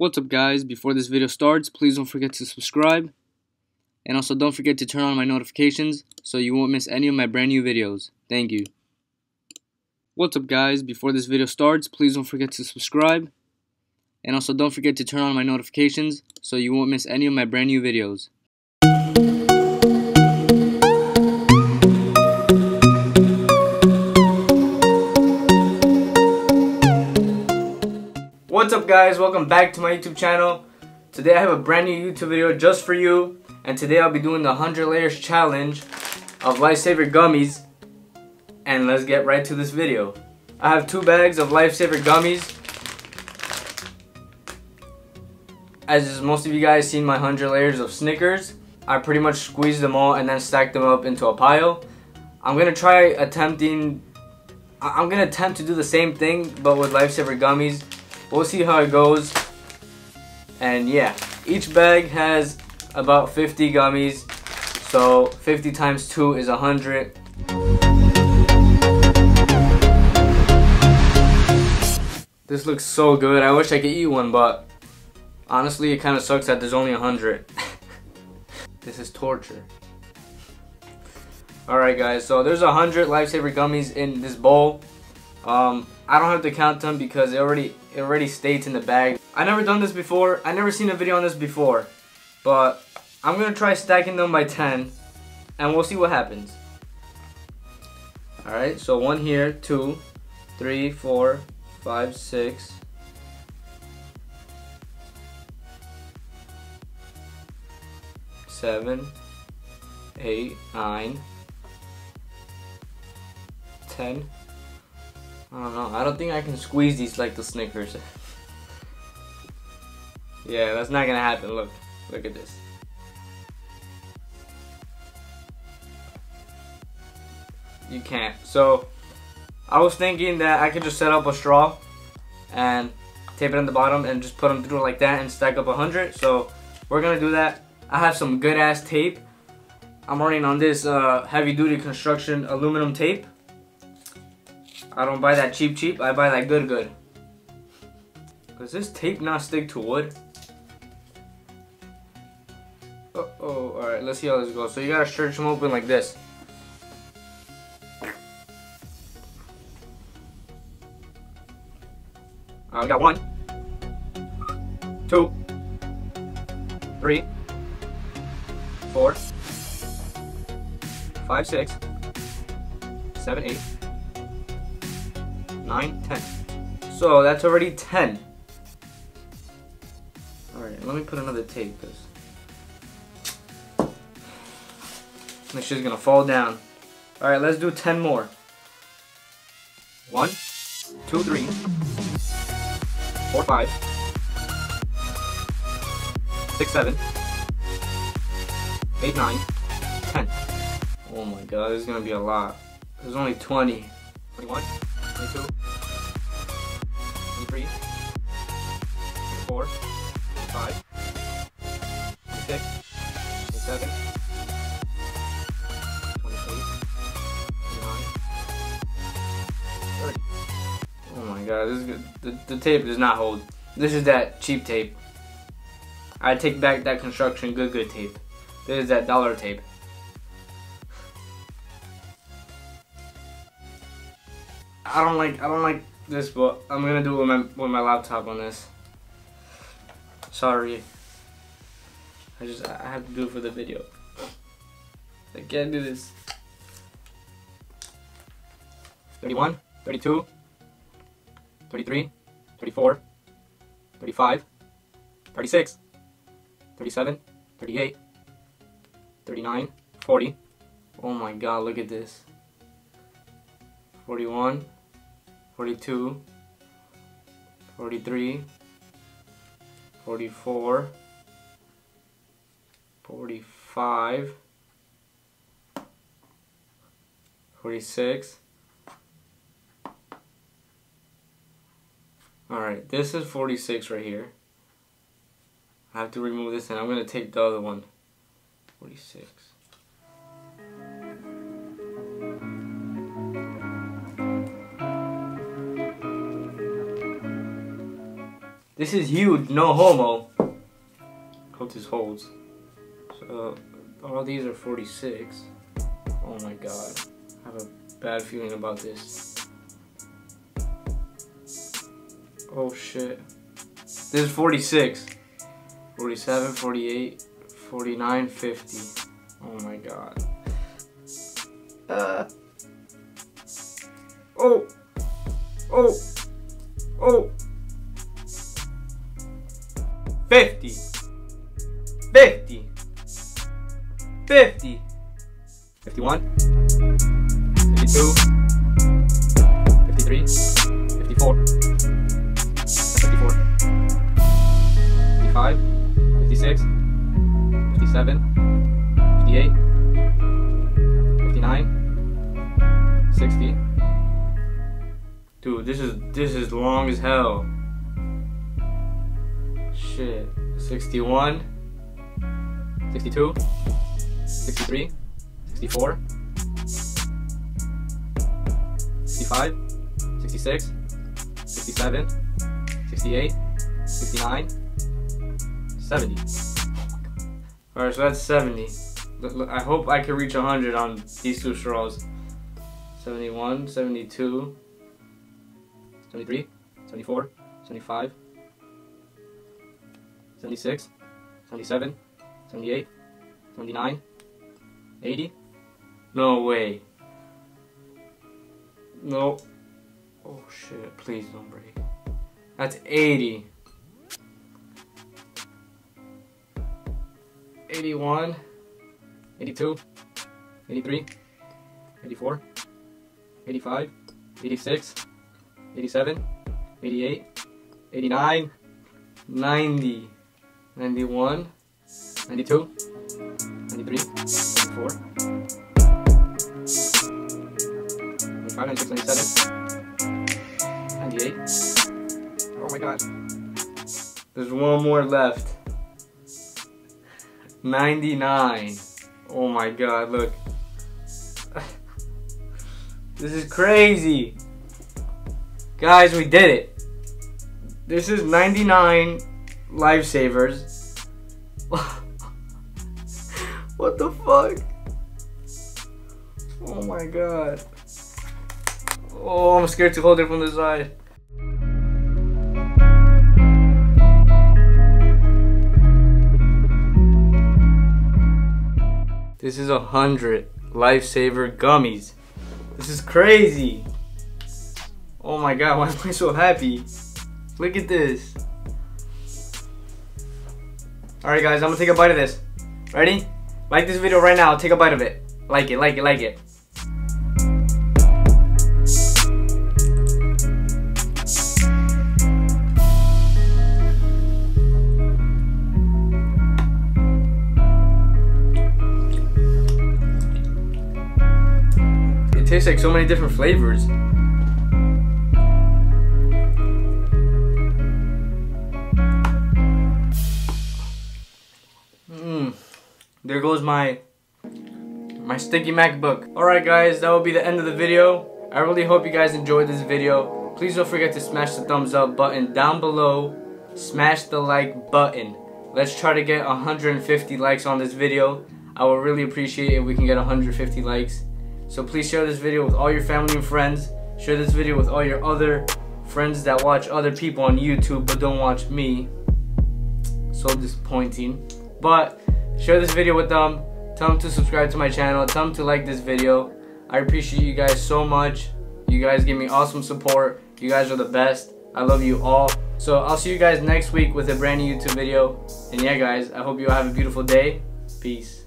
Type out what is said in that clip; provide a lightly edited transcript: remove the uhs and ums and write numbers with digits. What's up, guys? Before this video starts, please don't forget to subscribe, and also don't forget to turn on my notifications so you won't miss any of my brand new videos. Thank you. What's up, guys? Before this video starts, please don't forget to subscribe, and also don't forget to turn on my notifications so you won't miss any of my brand new videos. What's up, guys? Welcome back to my YouTube channel. Today I have a brand new YouTube video just for you, and today I'll be doing the 100 layers challenge of Life Saver gummies, and let's get right to this video. I have 2 bags of Life Saver gummies. As most of you guys seen my 100 layers of Snickers, I pretty much squeezed them all and then stacked them up into a pile. I'm gonna attempt to do the same thing but with Life Saver gummies. We'll see how it goes. And yeah, each bag has about 50 gummies, so 50 times 2 is 100. This looks so good. I wish I could eat one, but honestly, it kind of sucks that there's only 100. This is torture. Alright, guys, so there's 100 Life Saver gummies in this bowl. I don't have to count them because it already states in the bag. I never done this before. I never seen a video on this before, but I'm gonna try stacking them by 10, and we'll see what happens. All right, so 1 here, 2, 3, 4, 5, 6. Seven, 8, 9, 10. I don't know. I don't think I can squeeze these like the Snickers. Yeah, that's not gonna happen. Look at this. You can't. So, I was thinking that I could just set up a straw and tape it on the bottom and just put them through like that and stack up 100. So, we're gonna do that. I have some good ass tape. I'm running on this heavy duty construction aluminum tape. I don't buy that cheap, I buy that good. Does this tape not stick to wood? Uh-oh, alright, let's see how this goes. So you gotta stretch them open like this. We got 1, 2, 3, 4, 5, 6, 7, 8. 9, 10. So that's already 10. Alright, let me put another tape because this shit's gonna fall down. Alright, let's do 10 more. 1, 2, 3, 4, 5, 6, 7, 8, 9, 10. Oh my god, this is gonna be a lot. There's only 20. 21. 22, 23, 24, 25, 26, 27, 28, 29, 30. Oh my god, this is good. The tape does not hold. This is that cheap tape. I take back that construction good tape. This is that dollar tape. I don't like this, but I'm gonna do it with my laptop on this. Sorry. I have to do it for the video. I can't do this. 31, 32, 33, 34, 35, 36, 37, 38, 39, 40. Oh my god, look at this. 41. 42, 43, 44, 45, 46. Alright, this is 46 right here. I have to remove this and I'm going to take the other one. 46. This is huge, no homo. Hope this holds. So, all these are 46. Oh my god. I have a bad feeling about this. Oh shit. This is 46. 47, 48, 49, 50. Oh my god. Oh! Oh! Oh! 50! 50! 50! 51? 52? 53? 54? 54? 55? 56? 57? 58? 59? 60? Dude, this is long as hell. Shit. 61, 62, 63, 64, 65, 66, 67, 68, 69, 70. Alright, so that's 70. I hope I can reach 100 on these two straws. 71, 72, 73, 74, 75. 76, 77, 78, 79, 80. No way. No. Oh shit, please don't break. That's 80. 81, 82, 83, 84, 85, 86, 87, 88, 89, 90. 91, 92, 93, 94, 95, 96, 97, 98. Oh my god. There's one more left. 99. Oh my god, look. This is crazy. Guys, we did it. This is 99. Life Savers. What the fuck? Oh my god. Oh, I'm scared to hold it from the side. This is 100 Life Saver gummies. This is crazy. Oh my god, why am I so happy? Look at this. Alright guys, I'm gonna take a bite of this. Ready? Like this video right now, take a bite of it. Like it, like it, like it. It tastes like so many different flavors. There goes my sticky MacBook. Alright guys, that will be the end of the video. I really hope you guys enjoyed this video. Please don't forget to smash the thumbs up button down below. Smash the like button. Let's try to get 150 likes on this video. I would really appreciate it if we can get 150 likes. So please share this video with all your family and friends. Share this video with all your other friends that watch other people on YouTube but don't watch me. So disappointing. But share this video with them, tell them to subscribe to my channel, tell them to like this video. I appreciate you guys so much. You guys give me awesome support. You guys are the best. I love you all. So I'll see you guys next week with a brand new YouTube video. And yeah guys, I hope you all have a beautiful day. Peace.